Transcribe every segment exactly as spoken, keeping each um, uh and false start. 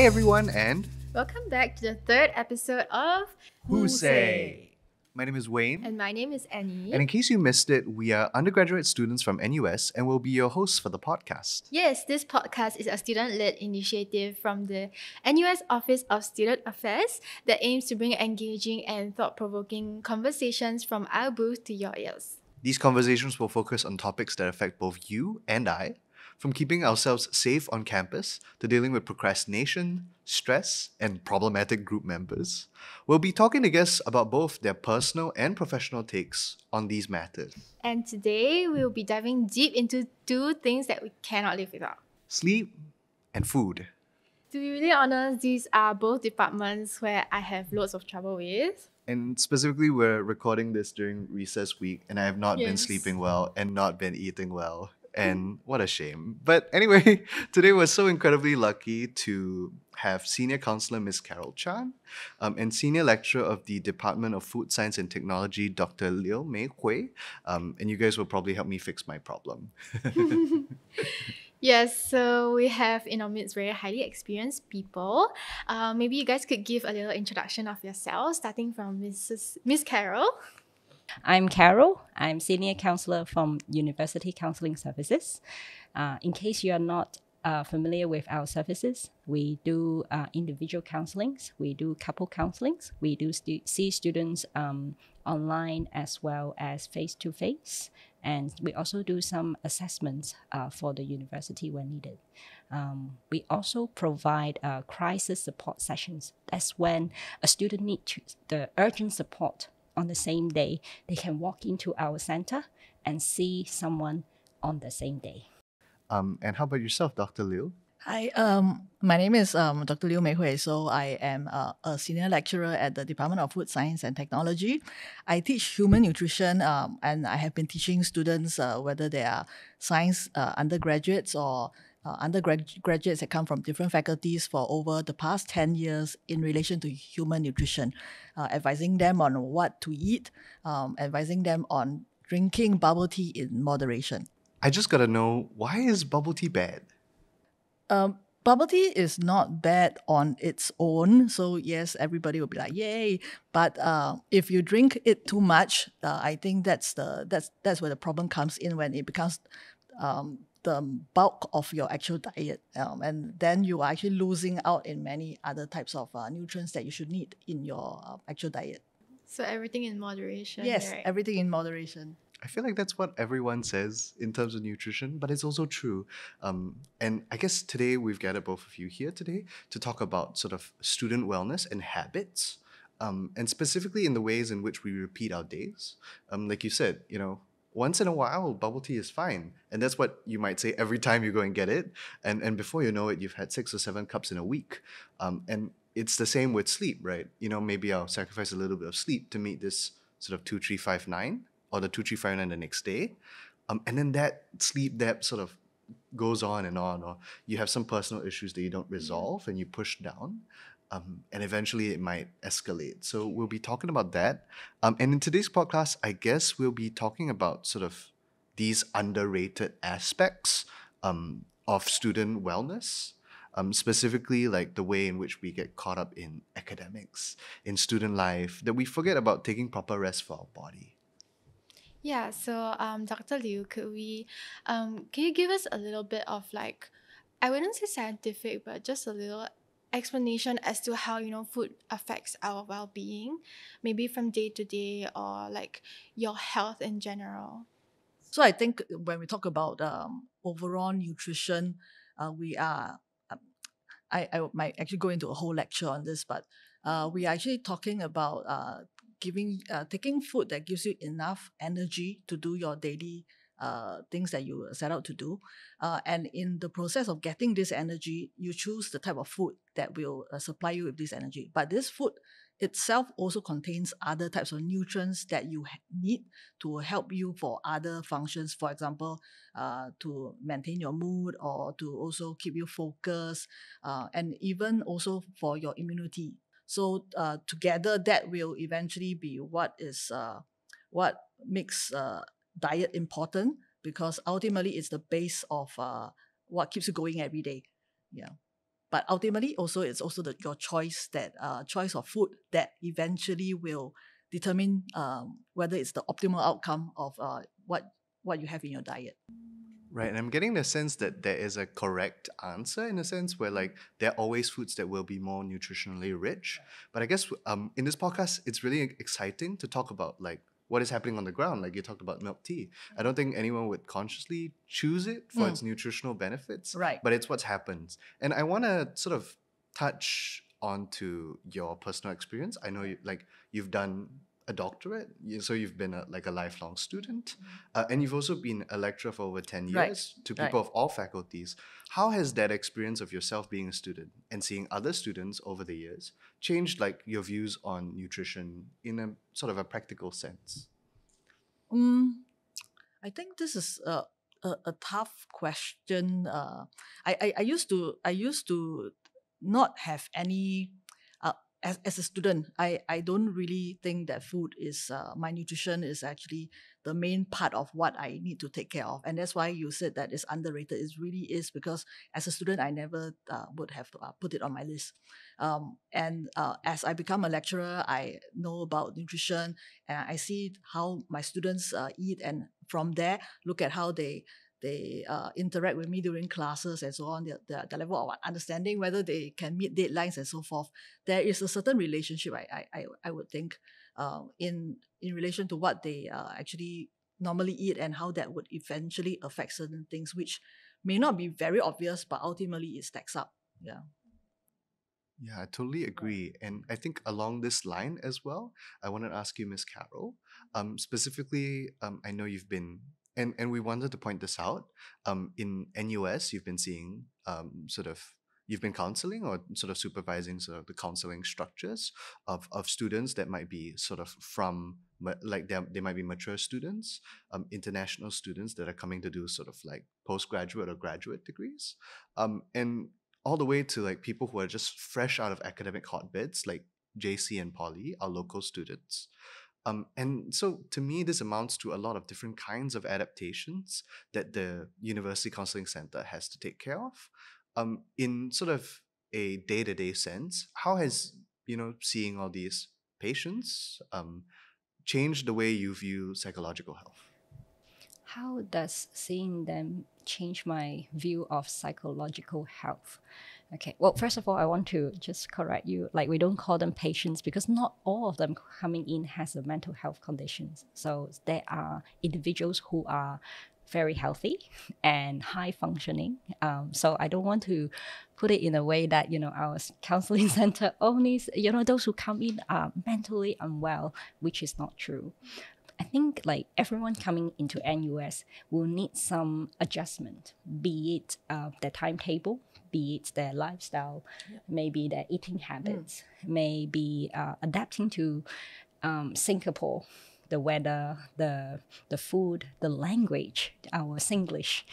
Hey everyone, and welcome back to the third episode of WHOSAY. My name is Wayne. And my name is Annie. And in case you missed it, we are undergraduate students from N U S and will be your hosts for the podcast. Yes, this podcast is a student-led initiative from the N U S Office of Student Affairs that aims to bring engaging and thought-provoking conversations from our booth to your ears. These conversations will focus on topics that affect both you and I, from keeping ourselves safe on campus to dealing with procrastination, stress, and problematic group members. We'll be talking to guests about both their personal and professional takes on these matters. And today, we'll be diving deep into two things that we cannot live without: sleep and food. To be really honest, these are both departments where I have loads of trouble with. And specifically, we're recording this during recess week, and I have not yes. been sleeping well and not been eating well. And what a shame. But anyway, today we're so incredibly lucky to have Senior Counselor Miz Carol Chan um, and Senior Lecturer of the Department of Food Science and Technology, Doctor Liu Mei Hui. Um, and you guys will probably help me fix my problem. Yes, so we have in our midst very highly experienced people. Uh, maybe you guys could give a little introduction of yourselves, starting from Missus Miz Carol. I'm Carol. I'm Senior Counselor from University Counseling Services. Uh, in case you are not uh, familiar with our services, we do uh, individual counselings, we do couple counselings, we do stu see students um, online as well as face-to-face, and we also do some assessments uh, for the university when needed. Um, we also provide uh, crisis support sessions. That's when a student needs the urgent support on the same day. They can walk into our center and see someone on the same day. Um, and how about yourself, Doctor Liu? Hi, um, my name is um, Doctor Liu Mei Hui. So I am uh, a senior lecturer at the Department of Food Science and Technology. I teach human nutrition, um, and I have been teaching students, uh, whether they are science uh, undergraduates or Uh, undergraduates that come from different faculties, for over the past ten years in relation to human nutrition, uh, advising them on what to eat, um, advising them on drinking bubble tea in moderation. I just gotta know, why is bubble tea bad? Um, bubble tea is not bad on its own. So yes, everybody will be like, yay. But uh, if you drink it too much, uh, I think that's, the, that's, that's where the problem comes in, when it becomes Um, the bulk of your actual diet, um, and then you are actually losing out in many other types of uh, nutrients that you should need in your uh, actual diet. So everything in moderation. Yes, right? Everything in moderation. I feel like that's what everyone says in terms of nutrition, but it's also true. Um, and I guess today we've gathered both of you here today to talk about sort of student wellness and habits, um, and specifically in the ways in which we repeat our days. Um, like you said, you know, once in a while, bubble tea is fine. And that's what you might say every time you go and get it. And, and before you know it, you've had six or seven cups in a week. Um, and it's the same with sleep, right? You know, maybe I'll sacrifice a little bit of sleep to meet this sort of two three five nine or the two three five nine the next day. Um, and then that sleep debt sort of goes on and on. Or you have some personal issues that you don't resolve and you push down. Um, and eventually it might escalate. So we'll be talking about that. Um, and in today's podcast, I guess we'll be talking about sort of these underrated aspects um, of student wellness, um, specifically like the way in which we get caught up in academics, in student life, that we forget about taking proper rest for our body. Yeah, so um, Doctor Liu, could we, um, can you give us a little bit of like, I wouldn't say scientific, but just a little explanation as to how, you know, food affects our well-being, maybe from day to day, or like your health in general? So I think when we talk about um, overall nutrition, uh, we are, um, I, I might actually go into a whole lecture on this, but uh, we are actually talking about uh, giving, uh, taking food that gives you enough energy to do your daily Uh, things that you set out to do. Uh, and in the process of getting this energy, you choose the type of food that will uh, supply you with this energy. But this food itself also contains other types of nutrients that you need to help you for other functions. For example, uh, to maintain your mood, or to also keep you focused, uh, and even also for your immunity. So uh, together, that will eventually be what is uh, what makes uh, diet important, because ultimately it's the base of uh, what keeps you going every day. Yeah. But ultimately, also it's also the, your choice that uh, choice of food that eventually will determine um, whether it's the optimal outcome of uh, what what you have in your diet. Right, and I'm getting the sense that there is a correct answer in a sense where like there are always foods that will be more nutritionally rich. But I guess um, in this podcast, it's really exciting to talk about like what is happening on the ground. Like you talked about milk tea. I don't think anyone would consciously choose it for mm. its nutritional benefits, right? But it's what happens. And I want to sort of touch onto your personal experience. I know you, like you've done a doctorate, so you've been a, like a lifelong student, uh, and you've also been a lecturer for over ten years right. to people right. of all faculties. How has that experience of yourself being a student and seeing other students over the years changed like your views on nutrition in a sort of a practical sense? Um, I think this is a, a, a tough question. Uh, I, I, I used to I used to not have any. As, as a student, I, I don't really think that food is, uh, my nutrition is actually the main part of what I need to take care of. And that's why you said that it's underrated. It really is, because as a student, I never uh, would have uh, put it on my list. Um, and uh, as I become a lecturer, I know about nutrition and I see how my students uh, eat, and from there, look at how they They uh, interact with me during classes and so on, the, the, the level of understanding, whether they can meet deadlines and so forth. There is a certain relationship, I, I, I would think, uh, in, in relation to what they uh, actually normally eat and how that would eventually affect certain things, which may not be very obvious, but ultimately it stacks up. Yeah. Yeah, I totally agree. And I think along this line as well, I want to ask you, Miz Carol, um, specifically, um, I know you've been And and we wanted to point this out. Um, in N U S, you've been seeing um, sort of you've been counseling or sort of supervising sort of the counseling structures of, of students that might be sort of from like they they might be mature students, um, international students that are coming to do sort of like postgraduate or graduate degrees, um, and all the way to like people who are just fresh out of academic hotbeds like J C and Poly, our local students. Um, and so to me, this amounts to a lot of different kinds of adaptations that the University Counseling Centre has to take care of. Um, in sort of a day-to-day sense, how has, you know, seeing all these patients um, changed the way you view psychological health? How does seeing them change my view of psychological health? Okay, well, first of all, I want to just correct you. Like, we don't call them patients because not all of them coming in has a mental health conditions. So there are individuals who are very healthy and high functioning. Um, so I don't want to put it in a way that, you know, our counseling center only, you know, those who come in are mentally unwell, which is not true. I think like everyone coming into N U S will need some adjustment, be it uh, their timetable, be it their lifestyle, yeah. maybe their eating habits, mm. maybe uh, adapting to um, Singapore, the weather, the the food, the language, our Singlish,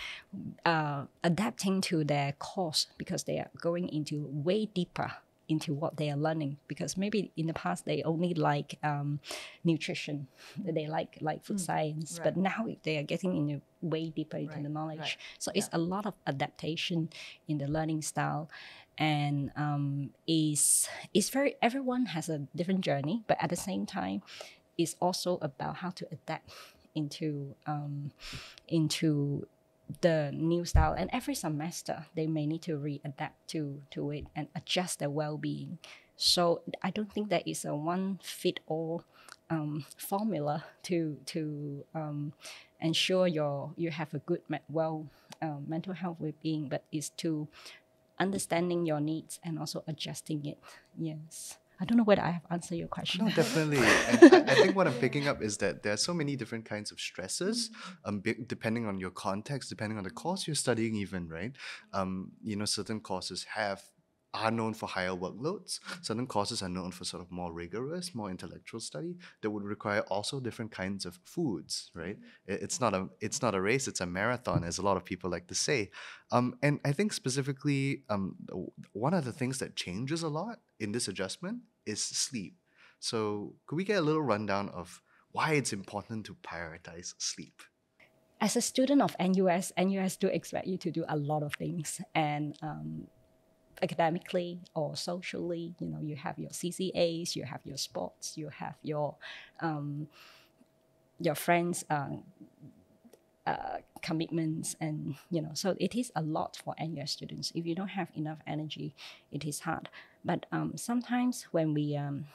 uh, adapting to their course because they are going into way deeper into what they are learning, because maybe in the past they only like um, nutrition, they like like food mm, science, right. but now they are getting in way deeper into right, the knowledge. Right. So yeah. it's a lot of adaptation in the learning style, and um, is is very everyone has a different journey, but at the same time, it's also about how to adapt into um, into. the new style, and every semester they may need to readapt to to it and adjust their well-being. So I don't think that is a one-fit-all um, formula to to um, ensure your you have a good well um, mental health well-being, but it's to understanding your needs and also adjusting it. Yes. I don't know whether I have answered your question. No, definitely. And I, I think what I'm picking up is that there are so many different kinds of stresses, um, b- depending on your context, depending on the course you're studying even, right? Um, you know, certain courses have are known for higher workloads. Certain courses are known for sort of more rigorous, more intellectual study that would require also different kinds of foods, right? It's not a it's not a race, it's a marathon, as a lot of people like to say. Um, and I think specifically, um, one of the things that changes a lot in this adjustment is sleep. So could we get a little rundown of why it's important to prioritize sleep? As a student of N U S, N U S do expect you to do a lot of things, and um, academically or socially. You know, you have your C C As, you have your sports, you have your um, your friends' uh, uh, commitments, and you know, so it is a lot for N U S students. If you don't have enough energy, it is hard. But um, sometimes when we um,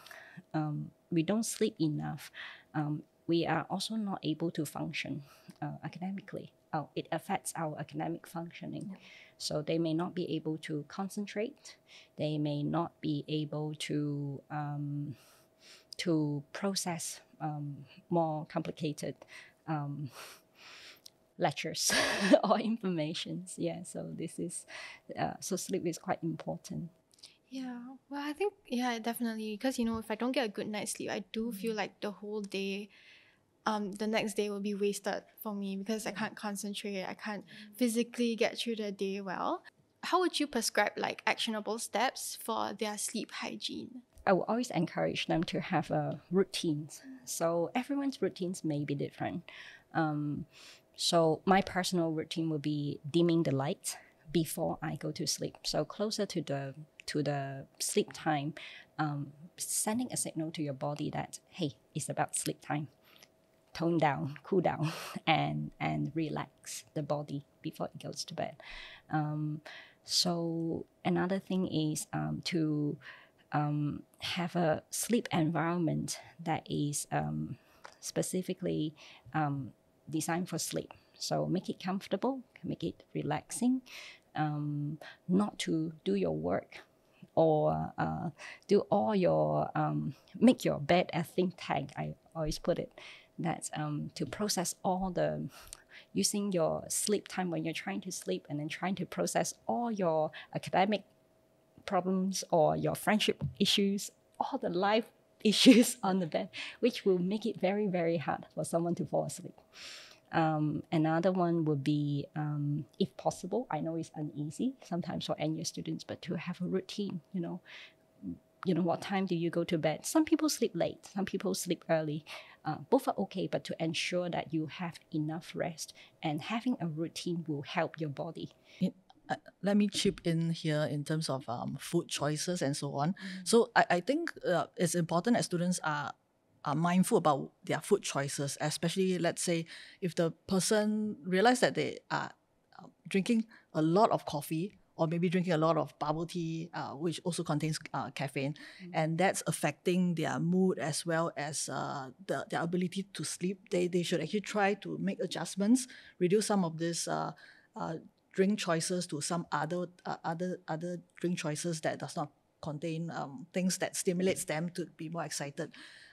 um, we don't sleep enough, um, we are also not able to function uh, academically. Uh, it affects our academic functioning. Yeah. So they may not be able to concentrate. They may not be able to um, to process um, more complicated um, lectures or informations. Yeah. So this is uh, so sleep is quite important. Yeah. Well, I think yeah, definitely, because you know, if I don't get a good night's sleep, I do feel like the whole day. Um, the next day will be wasted for me because I can't concentrate, I can't physically get through the day well. How would you prescribe like actionable steps for their sleep hygiene? I will always encourage them to have a routine. So everyone's routines may be different. Um, so my personal routine would be dimming the lights before I go to sleep. So closer to the to the sleep time, um, sending a signal to your body that, hey, it's about sleep time. Tone down, cool down, and and relax the body before it goes to bed. Um, so another thing is um, to um, have a sleep environment that is um, specifically um, designed for sleep. So make it comfortable, make it relaxing, um, not to do your work or uh, do all your, um, make your bed a think tank, I always put it. That's um, to process all the, using your sleep time when you're trying to sleep and then trying to process all your academic problems or your friendship issues, all the life issues on the bed, which will make it very, very hard for someone to fall asleep. Um, another one would be, um, if possible, I know it's uneasy sometimes for N U S students, but to have a routine, you know, you know, what time do you go to bed? Some people sleep late, some people sleep early. Uh, both are okay, but to ensure that you have enough rest and having a routine will help your body. It, uh, let me chip in here in terms of um, food choices and so on. Mm-hmm. So I, I think uh, it's important that students are, are mindful about their food choices, especially let's say if the person realizes that they are drinking a lot of coffee, or maybe drinking a lot of bubble tea, uh, which also contains uh, caffeine. Mm-hmm. And that's affecting their mood as well as uh, the, their ability to sleep. They, they should actually try to make adjustments, reduce some of these uh, uh, drink choices to some other, uh, other, other drink choices that does not contain um, things that stimulates them to be more excited,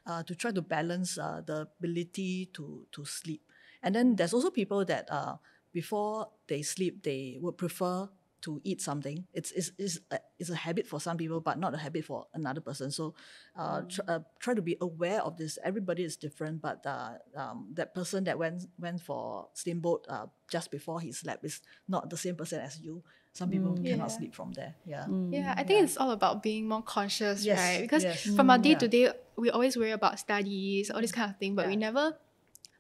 uh, to try to balance uh, the ability to, to sleep. And then there's also people that uh, before they sleep, they would prefer to eat something. It's, it's, it's, a, it's a habit for some people, but not a habit for another person. So uh, tr uh, try to be aware of this. Everybody is different, but uh, um, that person that went, went for steamboat uh, just before he slept is not the same person as you. Some people mm, cannot yeah. sleep from there. Yeah, mm, yeah. I think yeah. it's all about being more conscious, yes, right? Because yes. from our day-to-day, yeah. -day, we always worry about studies, all this kind of thing, but yeah. we never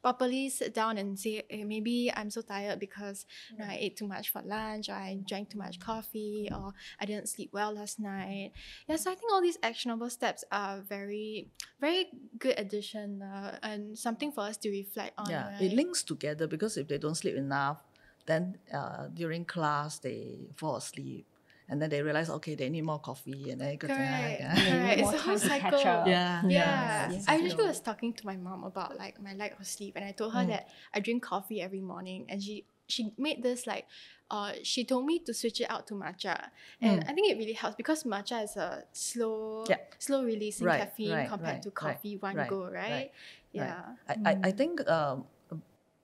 properly sit down and say, hey, maybe I'm so tired because yeah. you know, I ate too much for lunch, or I drank too much coffee, or I didn't sleep well last night. Yeah, so I think all these actionable steps are very, very good addition uh, and something for us to reflect on. Yeah, right? It links together because if they don't sleep enough, then uh, during class they fall asleep. And then they realize, okay, they need more coffee, and then go correct, tonight, yeah. correct. It's a whole cycle. Yeah, yeah. yeah. Yes, I actually was talking to my mom about like my lack of sleep, and I told her mm. that I drink coffee every morning, and she she made this like, uh, she told me to switch it out to matcha, and mm. I think it really helps because matcha is a slow, yeah. slow releasing right, caffeine right, compared right, to coffee right, one right, go, right? right yeah, right. Mm. I I think um,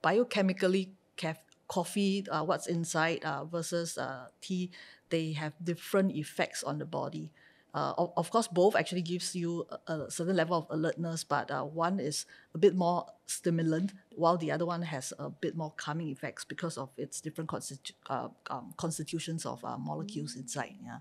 biochemically caffeine. Coffee, uh, what's inside uh, versus uh, tea, they have different effects on the body. Uh, of, of course, both actually gives you a, a certain level of alertness, but uh, one is a bit more stimulant, while the other one has a bit more calming effects because of its different constitu uh, um, constitutions of uh, molecules mm. inside. Yeah.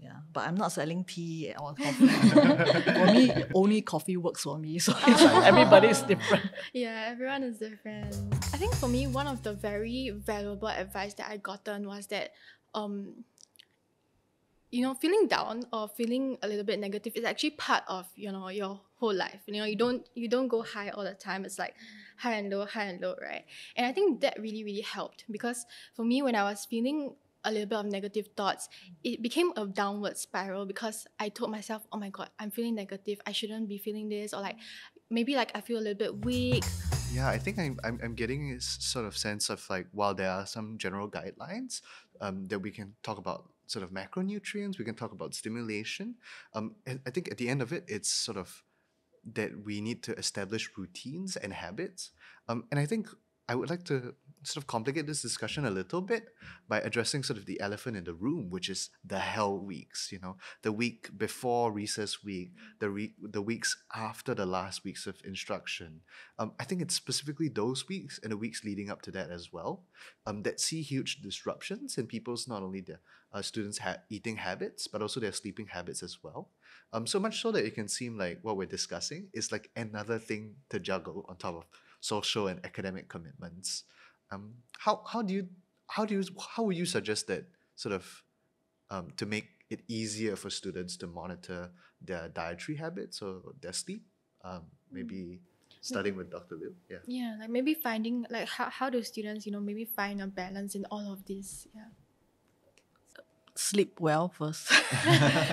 Yeah, but I'm not selling tea or coffee. For me, only coffee works for me. So it's like everybody's different. Yeah, everyone is different. I think for me, one of the very valuable advice that I gotten was that um, you know, feeling down or feeling a little bit negative is actually part of, you know, your whole life. You know, you don't you don't go high all the time. It's like high and low, high and low, right? And I think that really, really helped, because for me, when I was feeling a little bit of negative thoughts, it became a downward spiral, because I told myself, oh my God, I'm feeling negative. I shouldn't be feeling this, or like maybe like I feel a little bit weak. Yeah, I think I'm, I'm, I'm getting this sort of sense of like, while there are some general guidelines um, that we can talk about, sort of macronutrients, we can talk about stimulation. Um, and I think at the end of it, it's sort of that we need to establish routines and habits. Um, and I think I would like to sort of complicate this discussion a little bit by addressing sort of the elephant in the room, which is the hell weeks, you know, the week before recess week, the re the weeks after the last weeks of instruction. Um, I think it's specifically those weeks and the weeks leading up to that as well, um, that see huge disruptions in people's, not only their uh, students' ha eating habits, but also their sleeping habits as well. Um, so much so that it can seem like what we're discussing is like another thing to juggle on top of social and academic commitments. Um, how how do you how do you how would you suggest that sort of um, to make it easier for students to monitor their dietary habits or their sleep? Um, maybe mm. starting maybe, with Doctor Liu, yeah. Yeah, like maybe finding like how how do students, you know, maybe find a balance in all of this? Yeah. Sleep well first.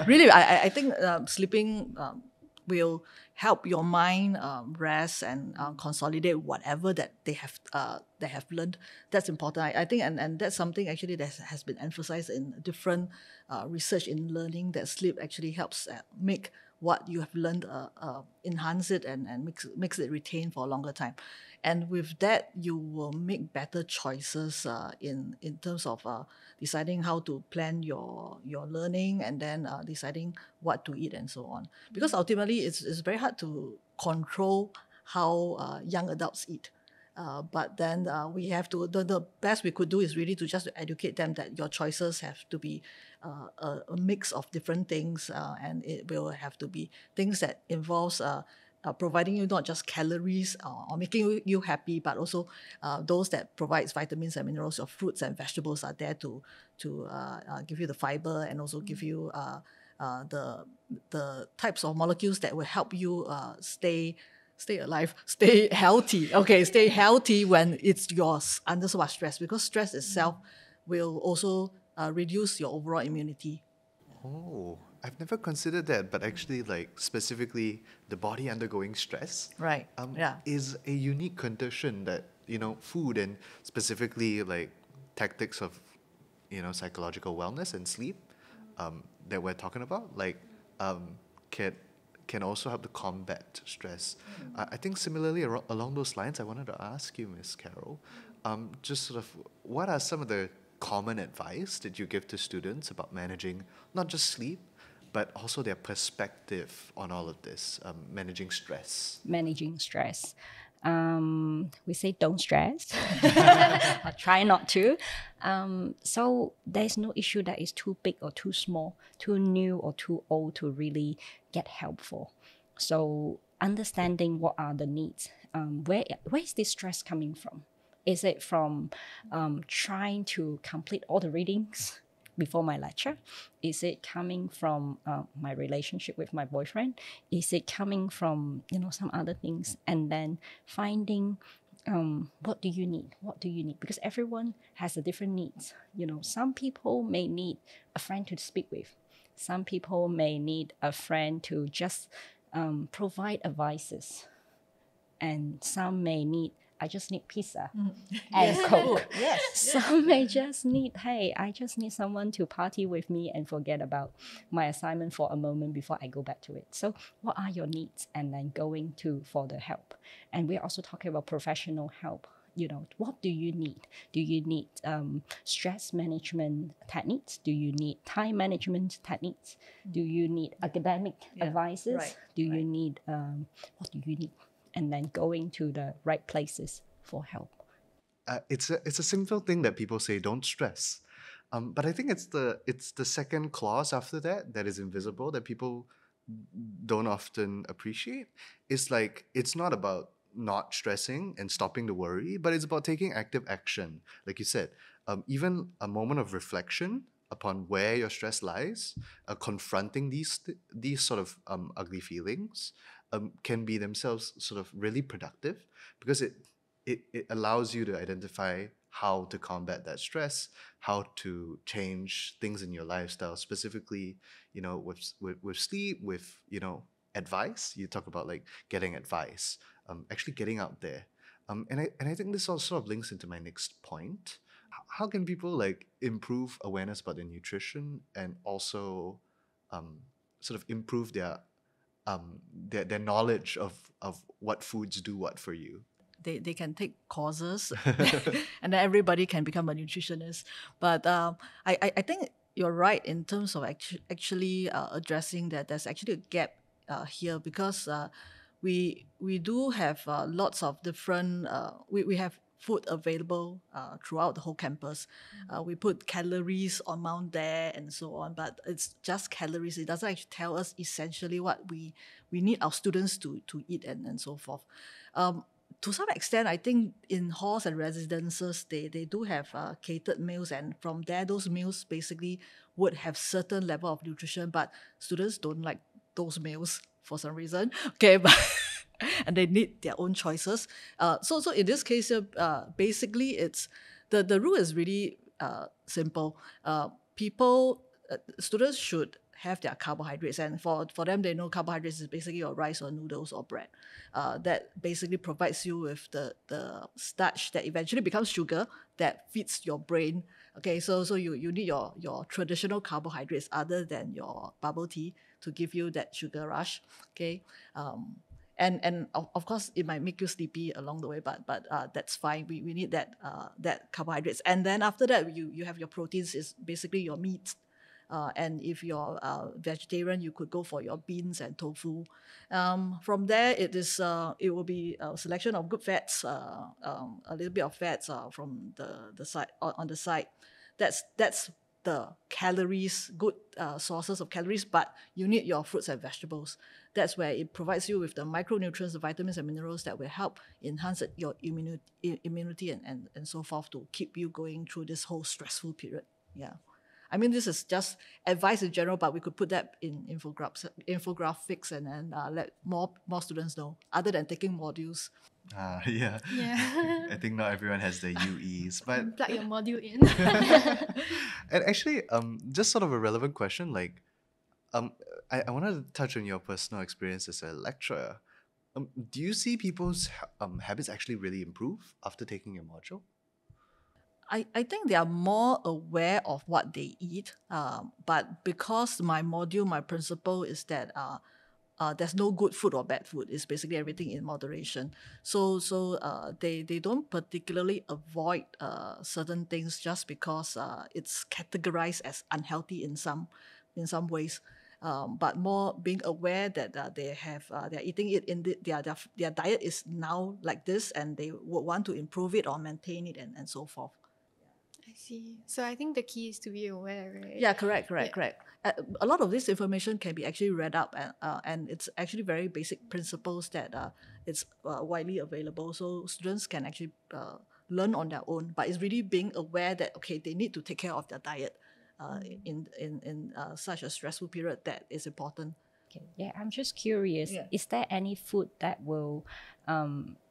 Really, I I think uh, sleeping um, will help your mind um, rest and uh, consolidate whatever that they have uh, they have learned. That's important, I, I think, and, and that's something actually that has been emphasized in different uh, research in learning, that sleep actually helps uh, make what you have learned, uh, uh, enhance it and, and makes, makes it retain for a longer time. And with that, you will make better choices uh, in, in terms of uh, deciding how to plan your, your learning, and then uh, deciding what to eat and so on. Because ultimately, it's, it's very hard to control how uh, young adults eat. Uh, but then uh, we have to, the, the best we could do is really to just educate them that your choices have to be uh, a, a mix of different things, uh, and it will have to be things that involves uh, uh, providing you not just calories or, or making you happy, but also uh, those that provides vitamins and minerals. Your fruits and vegetables are there to, to uh, uh, give you the fiber, and also give you uh, uh, the, the types of molecules that will help you uh, stay Stay alive, stay healthy. Okay, stay healthy when it's yours under so much stress, because stress itself will also uh, reduce your overall immunity. Oh, I've never considered that, but actually, like specifically, the body undergoing stress, right? Um, yeah, is a unique condition that, you know, food and specifically like tactics of, you know, psychological wellness and sleep um, that we're talking about, like, um, can. can also help to combat stress. Mm-hmm. uh, I think similarly ar along those lines, I wanted to ask you, Miz Carol, um, just sort of what are some of the common advice that you give to students about managing not just sleep, but also their perspective on all of this, um, managing stress? Managing stress. Um, we say don't stress, or try not to. Um, so there's no issue that is too big or too small, too new or too old to really get help for. So understanding what are the needs, um, where, where is this stress coming from? Is it from um, trying to complete all the readings before my lecture? Is it coming from uh, my relationship with my boyfriend? Is it coming from, you know, some other things? And then finding um, what do you need? What do you need? Because everyone has a different needs. You know, some people may need a friend to speak with. Some people may need a friend to just um, provide advices. And some may need, I just need pizza mm. and yes. Coke. Yes. Some may just need, hey, I just need someone to party with me and forget about my assignment for a moment before I go back to it. So what are your needs? And then going to for the help. And we're also talking about professional help. You know, what do you need? Do you need um, stress management techniques? Do you need time management techniques? Mm. Do you need academic yeah. advices? Right. Do you right. need, um, what do you need? And then going to the right places for help. Uh, it's a it's a simple thing that people say, don't stress, um, but I think it's the it's the second clause after that that is invisible, that people don't often appreciate. It's like, it's not about not stressing and stopping the worry, but it's about taking active action. Like you said, um, even a moment of reflection upon where your stress lies, uh, confronting these these sort of um, ugly feelings um, can be themselves sort of really productive, because it, it it allows you to identify how to combat that stress, how to change things in your lifestyle, specifically, you know, with with, with sleep, with, you know, advice. You talk about like getting advice, um, actually getting out there. Um, and I and I think this all sort of links into my next point. How can people like improve awareness about their nutrition and also um, sort of improve their um, their, their knowledge of, of what foods do what for you? They, they can take courses and then everybody can become a nutritionist. But um, I, I, I think you're right in terms of actu actually uh, addressing that there's actually a gap uh, here, because uh, we, we do have uh, lots of different, uh, we, we have food available uh, throughout the whole campus. Uh, we put calories amount there and so on, but it's just calories. It doesn't actually tell us essentially what we we need our students to, to eat and, and so forth. Um, to some extent, I think in halls and residences, they, they do have uh, catered meals, and from there, those meals basically would have certain level of nutrition, but students don't like those meals for some reason. Okay, but... and they need their own choices. Uh, so, so in this case, uh, basically, it's the the rule is really uh, simple. Uh, people, uh, students should have their carbohydrates, and for for them, they know carbohydrates is basically your rice or noodles or bread. Uh, that basically provides you with the the starch that eventually becomes sugar that feeds your brain. Okay, so so you you need your your traditional carbohydrates other than your bubble tea to give you that sugar rush. Okay. Um, And and of, of course it might make you sleepy along the way, but but uh, that's fine. We we need that uh, that carbohydrates, and then after that you you have your proteins, is basically your meat, uh, and if you're uh, vegetarian, you could go for your beans and tofu. Um, from there it is uh, it will be a selection of good fats, uh, um, a little bit of fats uh, from the the side on the side. That's that's the calories, good uh, sources of calories, but you need your fruits and vegetables. That's where it provides you with the micronutrients, the vitamins and minerals that will help enhance your immunity, immunity and, and, and so forth, to keep you going through this whole stressful period. Yeah, I mean, this is just advice in general, but we could put that in infographics, infographics and then uh, let more, more students know, other than taking modules. Ah, yeah. yeah. I think not everyone has their U Es, but plug your module in. And actually, um, just sort of a relevant question, like, um, I, I wanted to touch on your personal experience as a lecturer. Um, do you see people's um, habits actually really improve after taking your module? I, I think they are more aware of what they eat, um, but because my module, my principle is that uh, Uh, there's no good food or bad food. It's basically everything in moderation. So so uh, they, they don't particularly avoid uh, certain things just because uh, it's categorized as unhealthy in some in some ways. Um, but more being aware that uh, they have uh, they're eating it in the, their, their their diet is now like this, and they would want to improve it or maintain it and, and so forth. I see. So I think the key is to be aware, right? Yeah, correct, correct, yeah. correct. Uh, a lot of this information can be actually read up, and, uh, and it's actually very basic principles that uh, it's uh, widely available. So students can actually uh, learn on their own, but it's really being aware that, okay, they need to take care of their diet uh, in, in, in uh, such a stressful period that is important. Okay. Yeah, I'm just curious. Yeah. Is there any food that will... Um,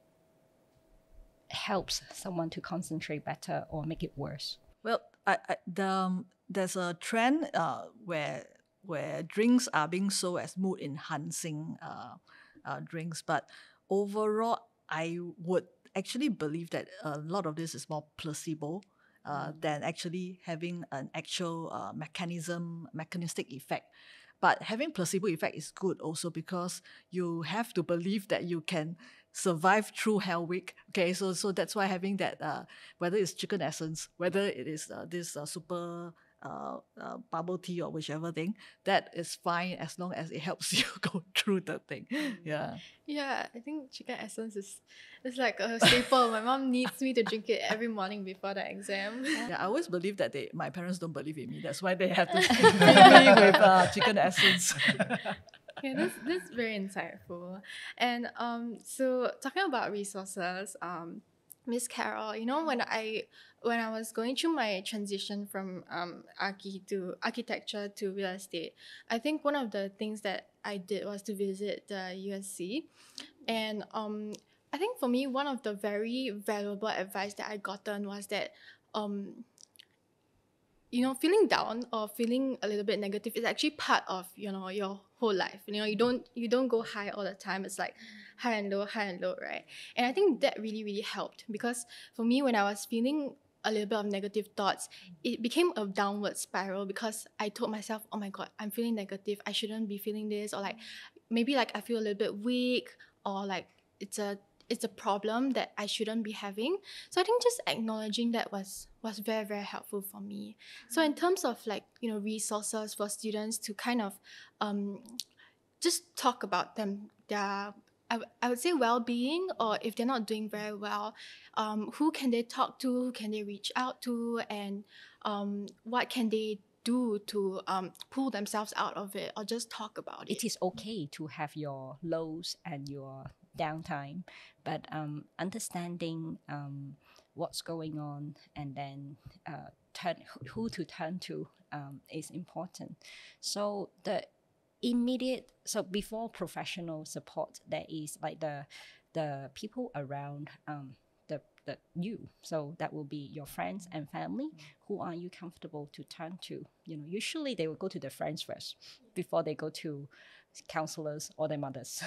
helps someone to concentrate better or make it worse? Well, I, I, the, um, there's a trend uh, where where drinks are being sold as mood enhancing uh, uh, drinks, but overall, I would actually believe that a lot of this is more placebo uh, than actually having an actual uh, mechanism, mechanistic effect. But having placebo effect is good also, because you have to believe that you can survive through Hell Week. Okay, so so that's why having that, uh, whether it's chicken essence, whether it is uh, this uh, super uh, uh, bubble tea or whichever thing, that is fine as long as it helps you go through the thing. Yeah. Yeah, I think chicken essence is it's like a staple. My mom needs me to drink it every morning before the exam. Yeah, I always believe that they, my parents don't believe in me. That's why they have to feed me with uh, chicken essence. Yeah, that's, that's very insightful. And um, so talking about resources, um, Miss Carol, you know, when I when I was going through my transition from um archi to architecture to real estate, I think one of the things that I did was to visit the U S C, and um I think for me one of the very valuable advice that I gotten was that um you know, feeling down or feeling a little bit negative is actually part of, you know, your whole life. You know, you don't you don't go high all the time. It's like high and low, high and low, right? And I think that really, really helped, because for me, when I was feeling a little bit of negative thoughts, it became a downward spiral, because I told myself, oh my God, I'm feeling negative. I shouldn't be feeling this, or like maybe like I feel a little bit weak, or like it's a it's a problem that I shouldn't be having. So I think just acknowledging that was was very, very helpful for me. So in terms of like, you know, resources for students to kind of um, just talk about them, their, I, I would say well-being, or if they're not doing very well, um, who can they talk to, who can they reach out to, and um, what can they do to um, pull themselves out of it, or just talk about it. It is okay to have your lows and your downtime, but um, understanding um, what's going on, and then uh, turn who to turn to um, is important. So the immediate, so before professional support, there is like the the people around um, the the you. So that will be your friends and family. Who are you comfortable to turn to? You know, usually they will go to their friends first before they go to counselors or their mothers.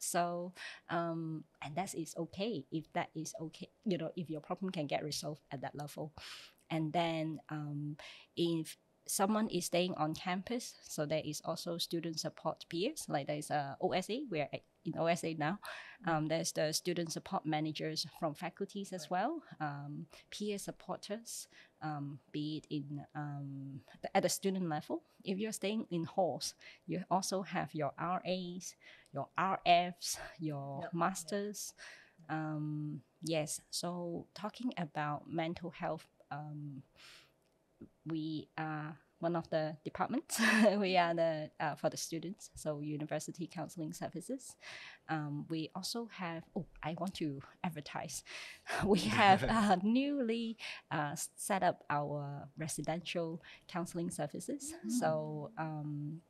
So um and that is okay, if that is okay, you know, if your problem can get resolved at that level. And then um if someone is staying on campus, so there is also student support peers, like there's a O S A, we're in O S A now. Um, there's the student support managers from faculties as well, um, peer supporters, um, be it in um, at the student level. If you're staying in halls, you also have your R As, your R Fs, your yep. masters. Yep. Um, yes, so talking about mental health, um, we are one of the departments. We are the uh, for the students, so University Counseling Services. Um, we also have, oh, I want to advertise. We have uh, newly uh, set up our residential counseling services. Mm. So um,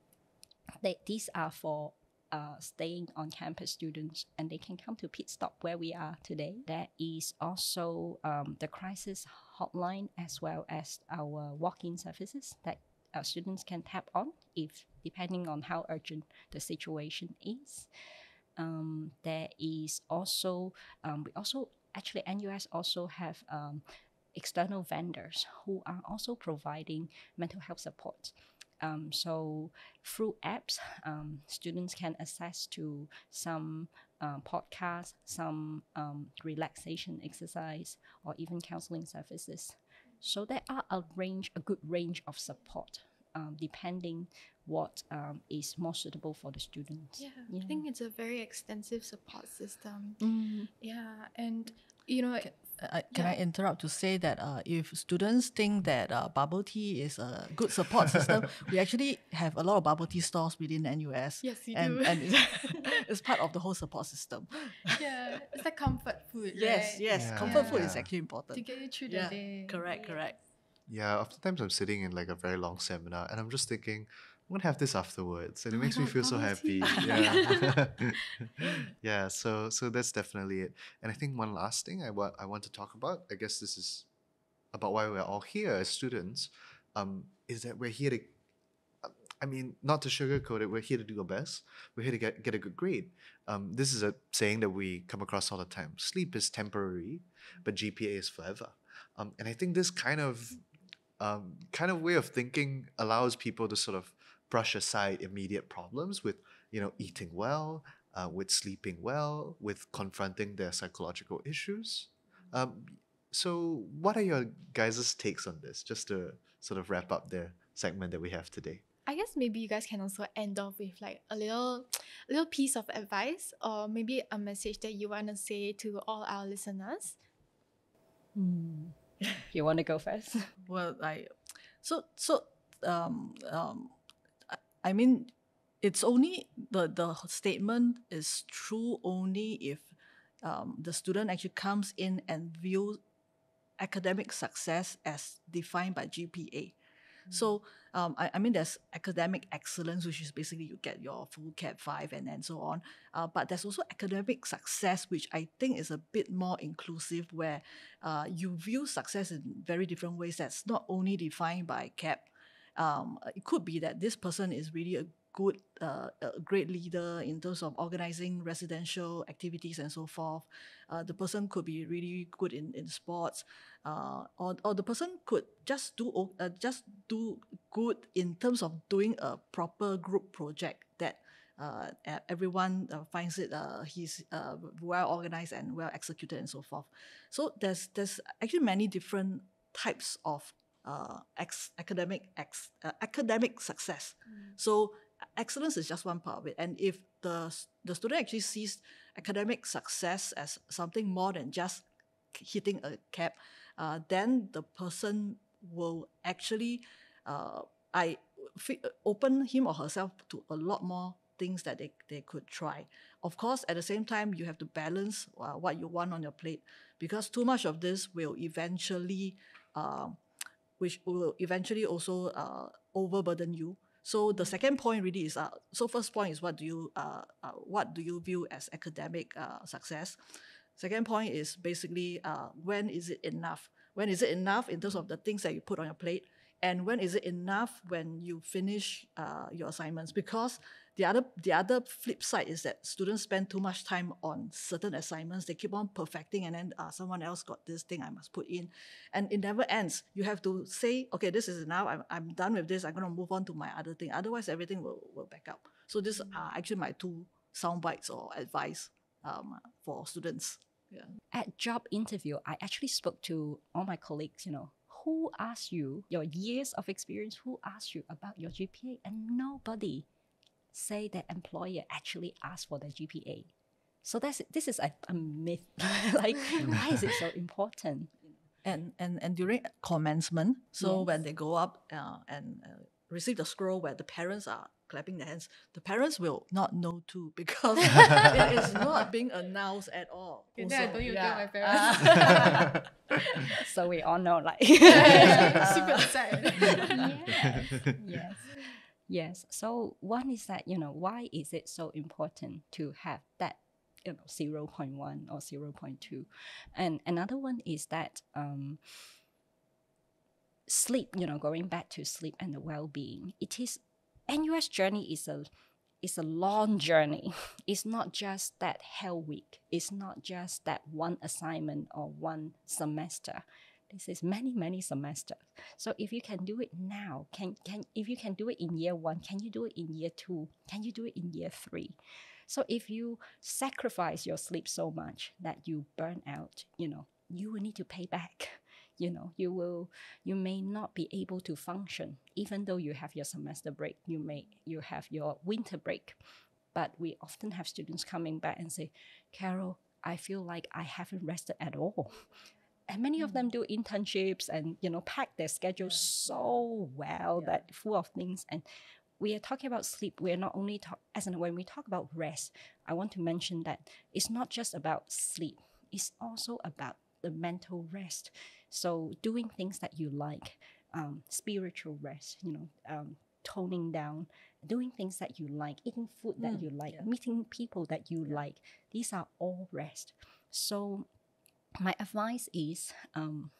they, these are for Uh, staying on campus students, and they can come to Pit Stop where we are today. There is also um, the crisis hotline, as well as our walk-in services that our students can tap on if depending on how urgent the situation is. Um, there is also um, we also actually N U S also have um, external vendors who are also providing mental health support. Um, so through apps, um, students can access to some uh, podcasts, some um, relaxation exercise, or even counseling services. So there are a range, a good range of support, um, depending what um, is more suitable for the students. Yeah, yeah, I think it's a very extensive support system. Mm. Yeah, and you know. Can I, can yeah. I interrupt to say that uh, if students think that uh, bubble tea is a good support system, we actually have a lot of bubble tea stores within N U S. Yes, you and, do. And it's part of the whole support system. Yeah, it's like comfort food, yes, right? Yes, yeah. Comfort yeah. food is actually important. To get you through yeah. the day. Correct, yeah. correct. Yeah, oftentimes I'm sitting in like a very long seminar and I'm just thinking, I'm gonna have this afterwards, and it oh makes God, me feel so happy. Yeah, yeah. So, so that's definitely it. And I think one last thing I want I want to talk about, I guess this is about why we're all here as students, um, is that we're here to, I mean, not to sugarcoat it, we're here to do our best. We're here to get get a good grade. Um, this is a saying that we come across all the time. Sleep is temporary, but G P A is forever. Um, and I think this kind of um, kind of way of thinking allows people to sort of brush aside immediate problems with, you know, eating well, uh, with sleeping well, with confronting their psychological issues. Um, so what are your guys' takes on this, just to sort of wrap up the segment that we have today? I guess maybe you guys can also end off with like a little, little piece of advice, or maybe a message that you want to say to all our listeners. Mm. You want to go first? Well, I, so, so, um, um, I mean, it's only the, the statement is true only if um, the student actually comes in and views academic success as defined by G P A. Mm-hmm. So um, I, I mean, there's academic excellence, which is basically you get your full Cat five and, and so on. Uh, but there's also academic success, which I think is a bit more inclusive, where uh, you view success in very different ways. That's not only defined by Cat. Um, it could be that this person is really a good, uh, a great leader in terms of organizing residential activities and so forth. Uh, the person could be really good in, in sports, uh, or, or the person could just do uh, just do good in terms of doing a proper group project that uh, everyone uh, finds it uh, he's uh, well organized and well executed and so forth. So there's there's actually many different types of uh, ex academic ex uh, academic success. Mm. So excellence is just one part of it. And if the, the student actually sees academic success as something more than just hitting a cap, uh, then the person will actually uh, I open him or herself to a lot more things that they, they could try. Of course, at the same time, you have to balance uh, what you want on your plate, because too much of this will eventually, uh, which will eventually also uh, overburden you. So the second point really is, uh, so first point is what do you, uh, uh, what do you view as academic uh, success? Second point is basically uh, when is it enough? When is it enough in terms of the things that you put on your plate? And when is it enough when you finish uh, your assignments? Because the other, the other flip side is that students spend too much time on certain assignments. They keep on perfecting, and then uh, someone else got this thing I must put in. And it never ends. You have to say, okay, this is now, I'm, I'm done with this. I'm going to move on to my other thing. Otherwise, everything will, will back up. So these are actually my two sound bites or advice um, for students. Yeah. At job interview, I actually spoke to all my colleagues, you know, who asked you, your years of experience, who asked you about your G P A? And nobody say that employer actually asked for the G P A. So that's, this is a, a myth. Like, why is it so important? And, and, and during commencement, so yes. When they go up uh, and uh, receive the scroll where the parents are clapping their hands, the parents will not know too, because it is not being announced at all. You also, don't you yeah. tell my parents? So we all know, like, super excited. Yes, yes, yes. So one is that, you know, why is it so important to have that, you know, zero point one or zero point two, and another one is that um, sleep. You know, going back to sleep and the well-being. It is N U S journey is a is a long journey. It's not just that hell week. It's not just that one assignment or one semester. This is many, many semesters. So if you can do it now, can can if you can do it in year one, can you do it in year two? Can you do it in year three? So if you sacrifice your sleep so much that you burn out, you know, you will need to pay back. You know, you will, you may not be able to function, even though you have your semester break, you may, you have your winter break. But we often have students coming back and say, Carol, I feel like I haven't rested at all. And many mm. of them do internships and, you know, pack their schedule yeah. so well, yeah. that full of things. And we are talking about sleep. We are not only, talk, as in when we talk about rest, I want to mention that it's not just about sleep. It's also about the mental rest. So doing things that you like, um, spiritual rest, you know, um, toning down, doing things that you like, eating food that mm, you like, yeah. meeting people that you yeah. like. These are all rest. So my advice is um,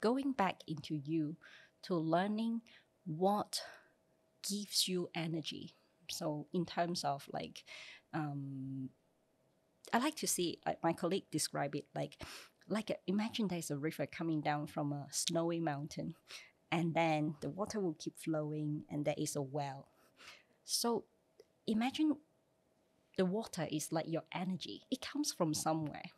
going back into you to learning what gives you energy. So in terms of like, um, I like to see uh, my colleague describe it like, Like a, imagine there's a river coming down from a snowy mountain, and then the water will keep flowing, and there is a well. So imagine the water is like your energy. It comes from somewhere.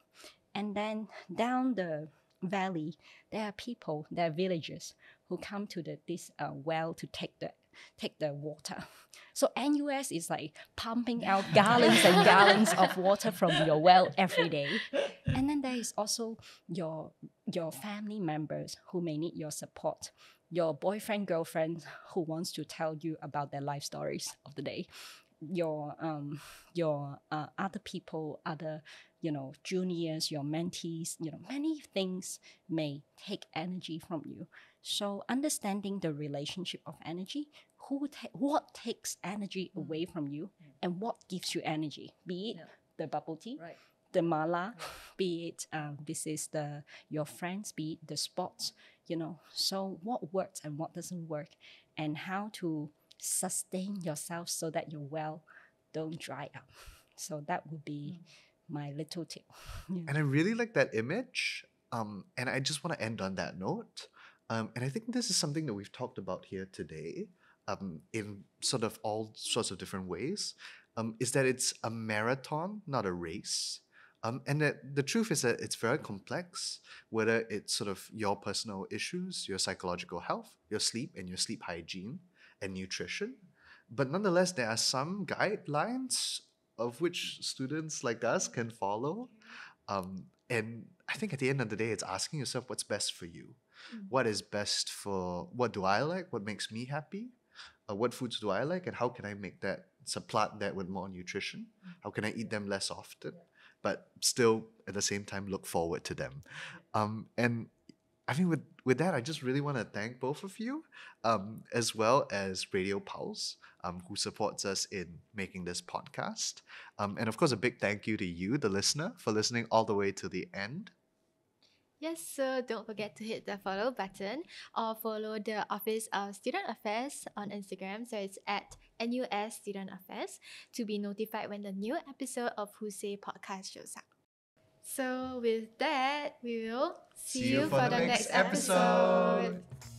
And then down the valley, there are people, there are villagers who come to the, this uh, well to take the take the water. So N U S is like pumping out gallons and gallons of water from your well every day. And then there is also your, your family members who may need your support, your boyfriend, girlfriend who wants to tell you about their life stories of the day. your um your uh, other people, other you know juniors, your mentees, you know many things may take energy from you. So understanding the relationship of energy, who ta what takes energy mm. away from you, mm. and what gives you energy, be it yeah. the bubble tea, right. the mala, yeah. be it um, this is the your friends, be it the sports, you know. So what works and what doesn't work, and how to sustain yourself so that your well don't dry up. So that would be mm. my little tip. Yeah. And I really like that image. Um, and I just want to end on that note. Um, and I think this is something that we've talked about here today um, in sort of all sorts of different ways, um, is that it's a marathon, not a race. Um, and that the truth is that it's very complex, whether it's sort of your personal issues, your psychological health, your sleep and your sleep hygiene and nutrition. But nonetheless, there are some guidelines of which students like us can follow. Um, and I think at the end of the day, it's asking yourself what's best for you. Mm-hmm. What is best for, what do I like? What makes me happy? Uh, what foods do I like? And how can I make that, supplant that with more nutrition? How can I eat them less often, but still at the same time look forward to them? Um, and I think with, with that, I just really want to thank both of you, um, as well as Radio Pulse, um, who supports us in making this podcast. Um, and of course, a big thank you to you, the listener, for listening all the way to the end. Yes, so don't forget to hit the follow button or follow the Office of Student Affairs on Instagram. So it's at N U S Student Affairs to be notified when the new episode of WHOSAY podcast shows up. So with that, we will see, see you, you for, for the, the next, next episode. episode.